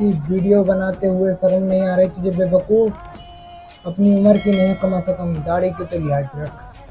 ऐसी वीडियो बनाते हुए शर्म नहीं आ रही तुझे बेवकूफ़? अपनी उम्र की नहीं, कम से कम दाढ़ी की तो लिहाज रख।